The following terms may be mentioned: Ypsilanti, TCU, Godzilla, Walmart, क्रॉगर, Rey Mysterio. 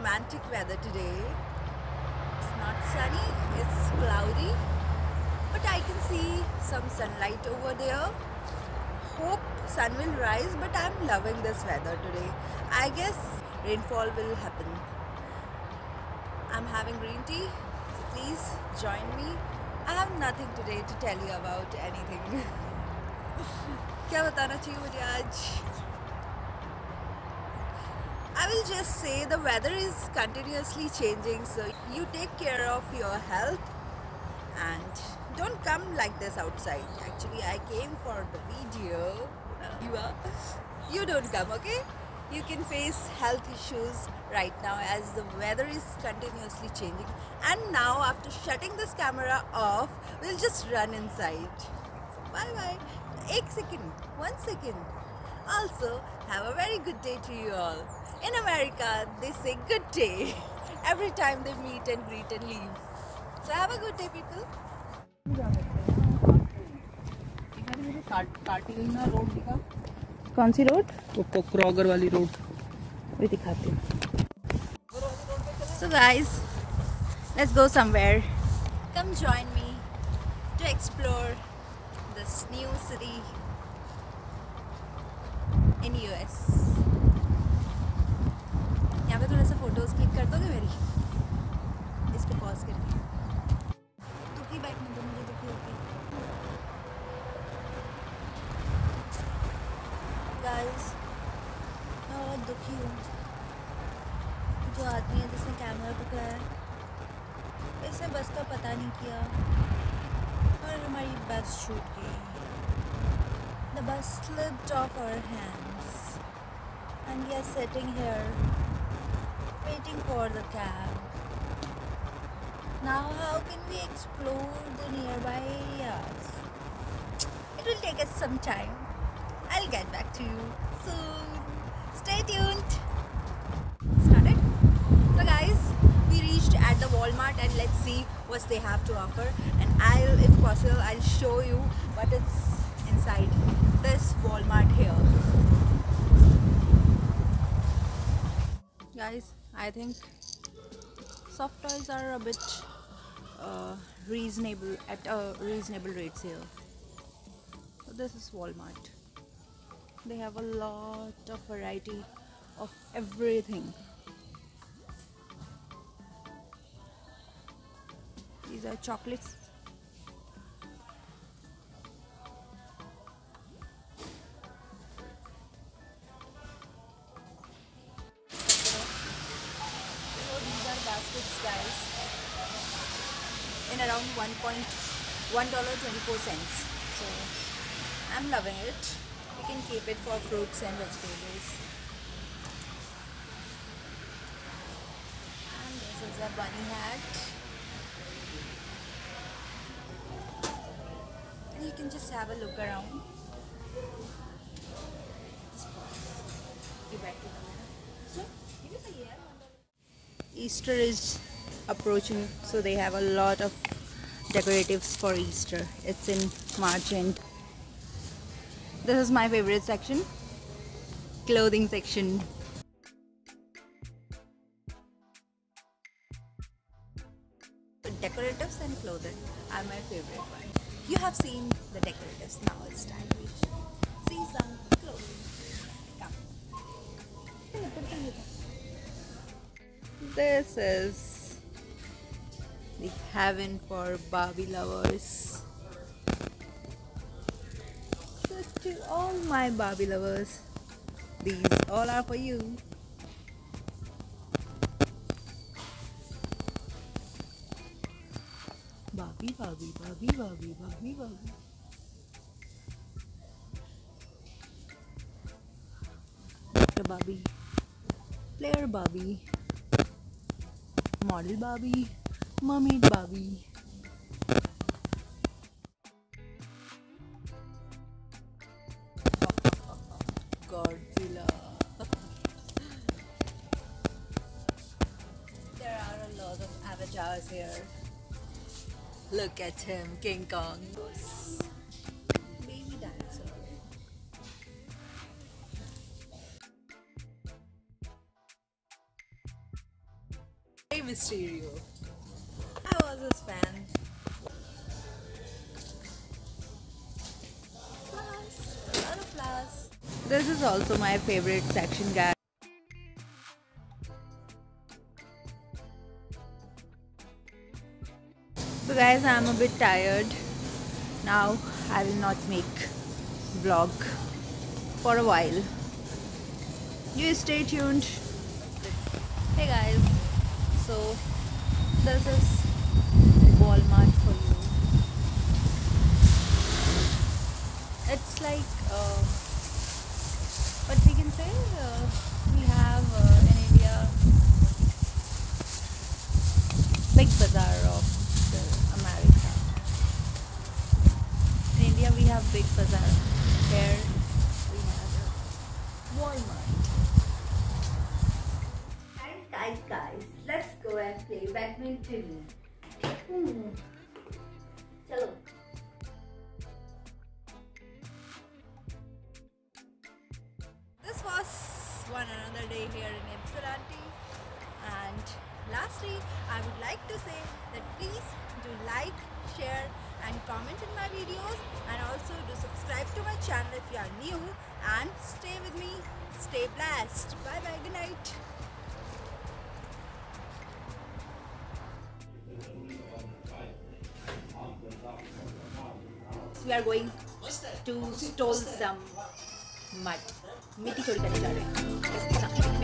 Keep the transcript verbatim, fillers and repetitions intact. romantic weather today. It's not sunny, it's cloudy, but I can see some sunlight over there. Hope sun will rise, but I'm loving this weather today. I guess rainfall will happen. I'm having green tea, so please join me. I have nothing today to tell you about anything. क्या बताना चाहिए मुझे आज? I will just say the weather is continuously changing, so you take care of your health and don't come like this outside. Actually, I came for the video. You are, you don't come, okay? You can face health issues right now as the weather is continuously changing. And now, after shutting this camera off, we'll just run inside. So bye bye. One second, one second. Also, have a very good day to you all. In America, they say good day every time they meet and greet and leave. So have a good day, people. कौन सी road? वो क्रॉगर वाली road. वही दिखाती हूँ। So guys, let's go somewhere. Come join me to explore this new city in U S. यहाँ पे थोड़ा सा फोटोज क्लिक कर दोगे मेरी? इस पे पॉज करके तो की बैक में तो मुझे दुखी होती है गाइस, मैं बहुत दुखी हूँ। जो आदमी है जिसने कैमरा पकड़ा है, इसने बस का पता नहीं किया और हमारी बस छूट गई। The bus slipped off our hands and we are sitting here waiting for the cab. Now how can we explore the nearby areas? It will take us some time. I'll get back to you soon. Stay tuned. Started? So guys, we reached at the Walmart and let's see what they have to offer, and I'll, if possible, I'll show you what it's inside this Walmart here. Guys, I think soft toys are a bit uh, reasonable at a reasonable rates here. So this is Walmart. They have a lot of variety of everything. These are chocolates. Guys, in around one dollar twenty-four cents, so I'm loving it. You can keep it for fruits and vegetables. And this is a bunny hat, and you can just have a look around. Give back to the camera. Easter is approaching, so they have a lot of decoratives for Easter. It's in March end. This is my favorite section, clothing section. The decoratives and clothing are my favorite one. You have seen the decoratives, now it's time to see some clothes. Come. This is the heaven for Barbie lovers. So to all my Barbie lovers, these all are for you. Barbie, Barbie, Barbie, Barbie, Barbie, Barbie. Doctor Barbie, Player Barbie, Model Barbie, Mermaid Barbie. Godzilla. There are a lot of avatars here. Look at him, King Kong. Baby dinosaur. Rey Mysterio. I was his fan. Flowers. A lot of flowers. This is also my favorite section, guys. So guys, I'm a bit tired. Now I will not make vlog for a while. You stay tuned. Hey guys, so this is Walmart for you. It's like uh, what we can say, uh, we have uh, in India big bazaar of the America. In India we have big bazaar, here we have Walmart. Guys, guys, let's go and play badminton. Hmm. Chalo. This was one another day here in Ypsilanti, and lastly, I would like to say that please do like, share, and comment in my videos, and also do subscribe to my channel if you are new. And stay with me, stay blessed. Bye bye. Good night. We are going to stole some mud. Miti chori karne ja rahe hain.